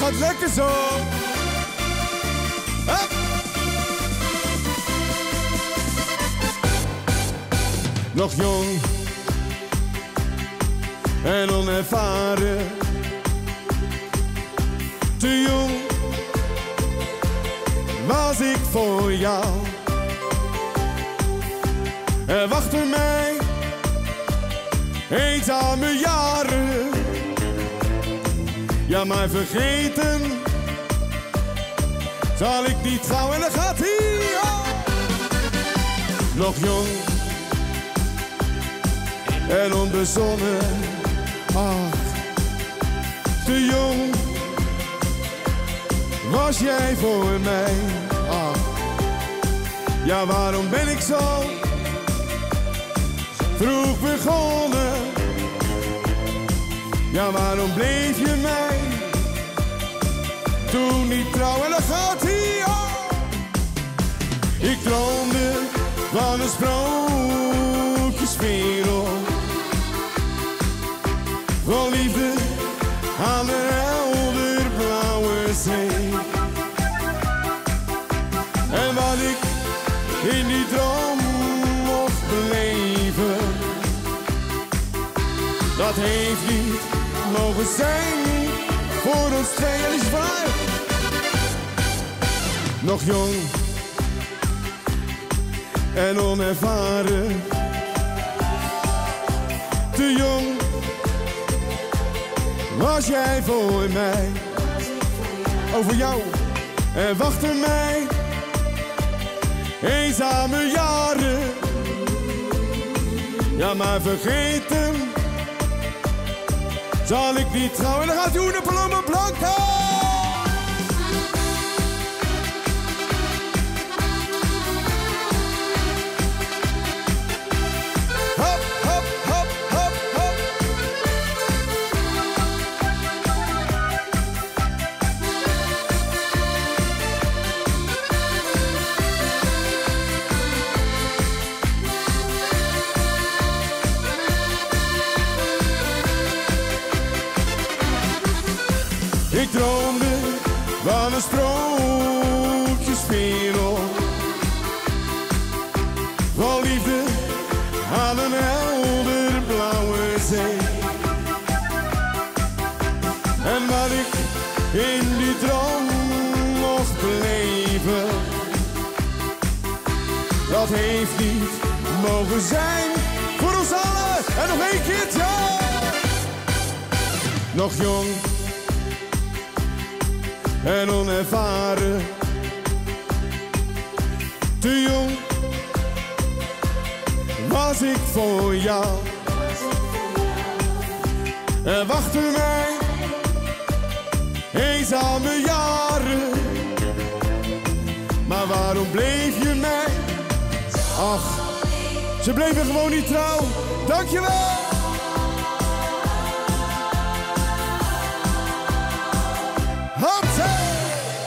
gaat lekker zo. Hup. Nog jong en onervaren, te jong was ik voor jou. Er wachten mij eenzame jaren. Ja, maar vergeten zal ik niet gauw. En dan gaat hij, oh. Nog jong en onbezonnen, ach, te jong was jij voor mij, ach. Ja, waarom ben ik zo vroeg begonnen? Ja, waarom bleef je mij toen niet trouw? En dan gaat hij, oh. Ik droomde van een sprookjeswereld, vol liefde aan de helderblauwe zee. En wat ik in die droom mocht beleven, dat heeft niet mogen zijn voor ons twee. En is waar. Nog jong en onervaren, te jong was jij voor mij, over jou. En wachten mij eenzame jaren. Ja, maar vergeten zal ik niet trouwen. En dan gaat Joene Paloma Blanca. Hop, hop, hop, hop, hop. Ik droomde van een sprookjeswereld, vol liefde aan een helderblauwe zee. En wat ik in die droom mocht beleven, dat heeft niet mogen zijn voor ons allen. En nog één keertje. Nog jong en onervaren, te jong was ik voor jou. Er wachten mij eenzame jaren. Maar waarom bleef je mij? Ach, ze bleven gewoon niet trouw. Dankjewel. Hop, hey!